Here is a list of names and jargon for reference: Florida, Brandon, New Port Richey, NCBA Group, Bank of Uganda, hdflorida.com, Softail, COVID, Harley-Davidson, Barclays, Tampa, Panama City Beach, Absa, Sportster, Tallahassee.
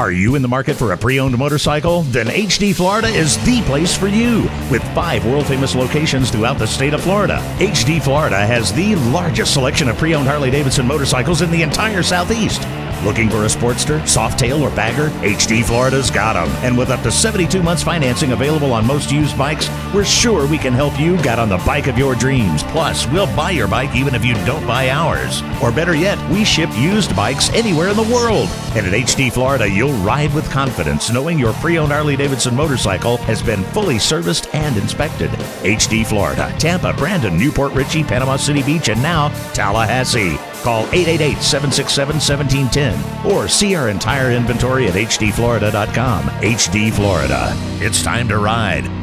Are you in the market for a pre-owned motorcycle? Then HD Florida is the place for you. With 5 world-famous locations throughout the state of Florida, HD Florida has the largest selection of pre-owned Harley-Davidson motorcycles in the entire Southeast. Looking for a Sportster, Softail, or Bagger? HD Florida's got them. And with up to 72 months financing available on most used bikes, we're sure we can help you get on the bike of your dreams. Plus, we'll buy your bike even if you don't buy ours. Or better yet, we ship used bikes anywhere in the world. And at HD Florida, you'll ride with confidence knowing your pre-owned Harley-Davidson motorcycle has been fully serviced and inspected. HD Florida, Tampa, Brandon, New Port Richey, Panama City Beach, and now Tallahassee. Call 888-767-1710 or see our entire inventory at hdflorida.com. HD Florida. It's time to ride.